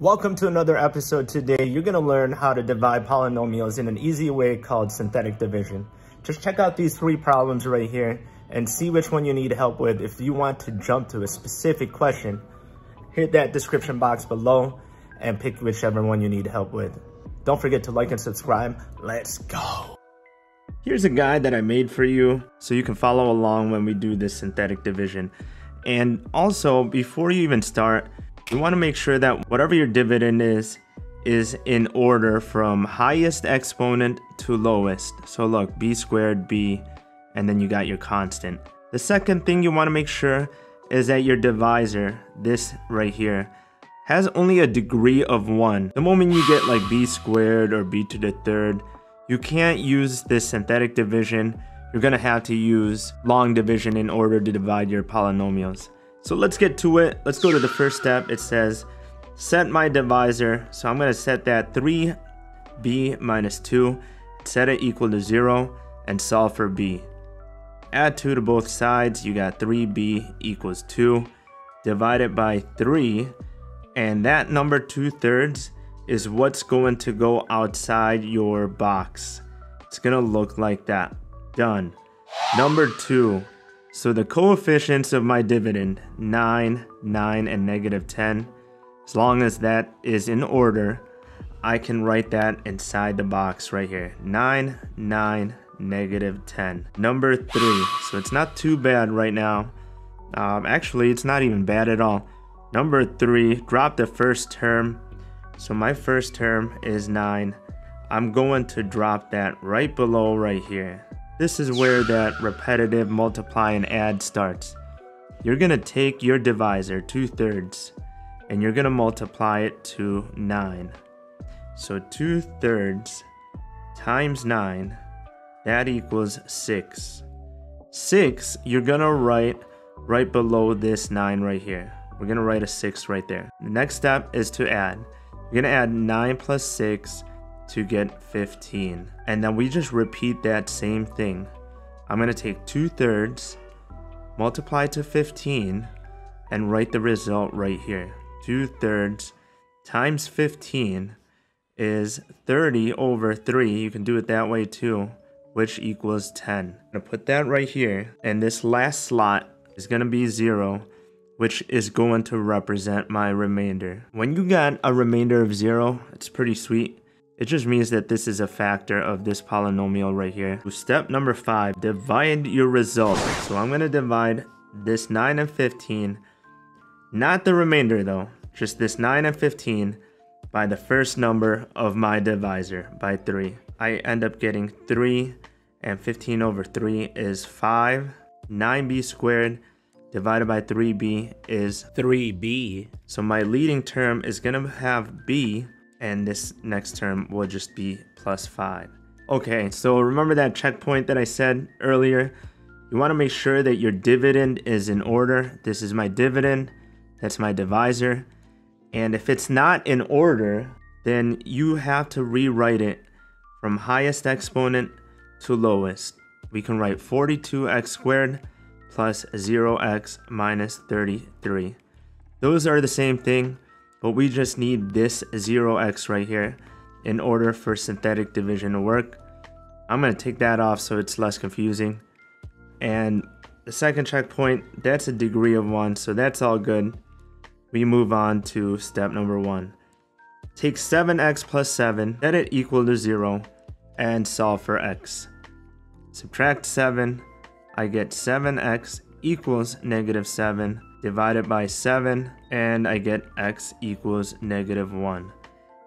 Welcome to another episode. Today you're going to learn how to divide polynomials in an easy way called synthetic division. Just check out these three problems right here and see which one you need help with. If you want to jump to a specific question, hit that description box below and pick whichever one you need help with. Don't forget to like and subscribe. Let's go. Here's a guide that I made for you so you can follow along when we do this synthetic division. And also, before you even start, we want to make sure that whatever your dividend is in order from highest exponent to lowest. So look, b squared, b, and then you got your constant. The second thing you want to make sure is that your divisor, this right here, has only a degree of 1. The moment you get like b squared or b to the third, you can't use this synthetic division. You're going to have to use long division in order to divide your polynomials. So let's get to it. Let's go to the first step. It says, set my divisor. So I'm gonna set that 3b minus 2, set it equal to 0, and solve for b. Add 2 to both sides, you got 3b equals 2, divided by 3, and that number 2/3 is what's going to go outside your box. It's gonna look like that. Done. Number 2. So the coefficients of my dividend, 9, 9, and negative 10, as long as that is in order, I can write that inside the box right here. 9, 9, negative 10. Number 3, so it's not too bad right now. Actually, it's not even bad at all. Number 3, drop the first term. So my first term is 9. I'm going to drop that right below right here. This is where that repetitive multiply and add starts. You're gonna take your divisor, 2/3, and you're gonna multiply it to 9. So 2/3 times 9, that equals 6. 6, you're gonna write right below this 9 right here. We're gonna write a 6 right there. The next step is to add. You're gonna add 9 plus 6 to get 15. And then we just repeat that same thing. I'm gonna take 2/3, multiply to 15, and write the result right here. 2/3 times 15 is 30 over 3. You can do it that way too, which equals 10. I'm gonna put that right here, and this last slot is gonna be 0, which is going to represent my remainder. When you got a remainder of 0, it's pretty sweet. It just means that this is a factor of this polynomial right here. Step number 5, divide your result. So I'm gonna divide this 9 and 15, not the remainder though, just this 9 and 15 by the first number of my divisor, by 3. I end up getting 3, and 15 over 3 is 5. 9b squared divided by 3b is 3b. So my leading term is gonna have b, and this next term will just be plus 5. Okay, so remember that checkpoint that I said earlier? You want to make sure that your dividend is in order. This is my dividend, that's my divisor. And if it's not in order, then you have to rewrite it from highest exponent to lowest. We can write 42x squared plus 0x minus 33. Those are the same thing, but we just need this 0x right here in order for synthetic division to work. I'm gonna take that off so it's less confusing. And the second checkpoint, that's a degree of 1, so that's all good. We move on to step number 1. Take 7x plus 7, set it equal to 0, and solve for x. Subtract 7, I get 7x equals negative 7, divided by 7, and I get x equals negative 1.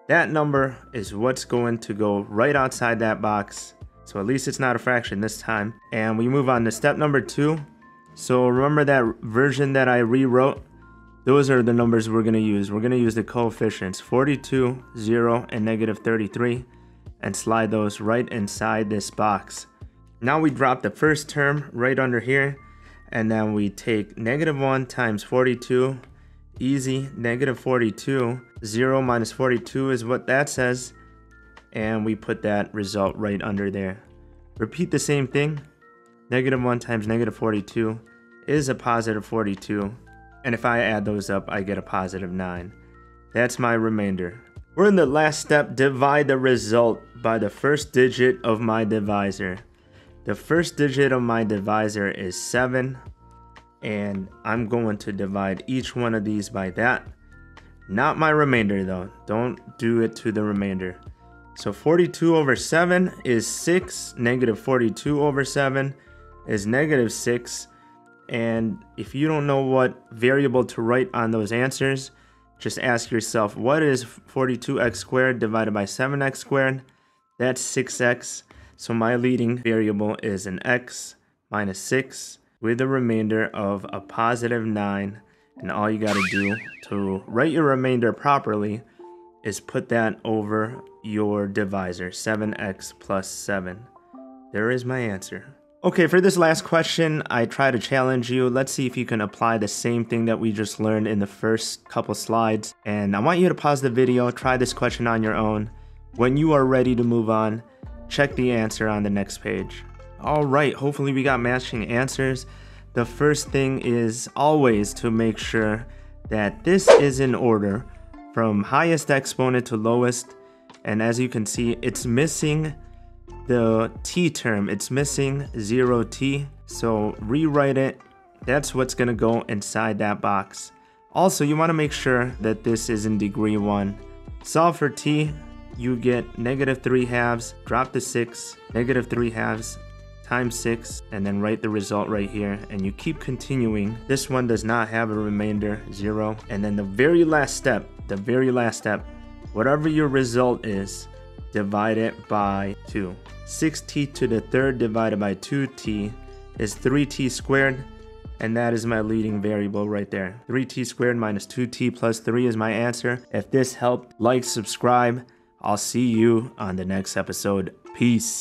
That number is what's going to go right outside that box, so at least it's not a fraction this time. And we move on to step number 2. So remember that version that I rewrote? Those are the numbers we're gonna use. We're gonna use the coefficients, 42, 0, and negative 33, and slide those right inside this box. Now we drop the first term right under here, and then we take negative 1 times 42, easy, negative 42, 0 minus 42 is what that says, and we put that result right under there. Repeat the same thing, negative 1 times negative 42 is a positive 42, and if I add those up, I get a positive 9. That's my remainder. We're in the last step, divide the result by the first digit of my divisor. The first digit of my divisor is 7, and I'm going to divide each one of these by that. Not my remainder though, don't do it to the remainder. So 42 over 7 is 6, negative 42 over 7 is negative 6. And if you don't know what variable to write on those answers, just ask yourself, what is 42x squared divided by 7x squared? That's 6x. So my leading variable is an x minus 6 with a remainder of a positive 9. And all you got to do to write your remainder properly is put that over your divisor, 7x plus 7. There is my answer. Okay, for this last question, I try to challenge you. Let's see if you can apply the same thing that we just learned in the first couple slides. And I want you to pause the video, try this question on your own. When you are ready to move on, check the answer on the next page. All right, hopefully we got matching answers. The first thing is always to make sure that this is in order from highest exponent to lowest. And as you can see, it's missing the t term, it's missing 0t, so rewrite it. That's what's gonna go inside that box. Also, you want to make sure that this is in degree 1. Solve for t, you get negative 3 halves, drop the 6, negative 3 halves times 6, and then write the result right here, and you keep continuing. This one does not have a remainder, 0. And then the very last step, whatever your result is, divide it by 2. 6t to the third divided by 2t is 3t squared, and that is my leading variable right there. 3t squared minus 2t plus 3 is my answer. If this helped, like, subscribe. I'll see you on the next episode. Peace.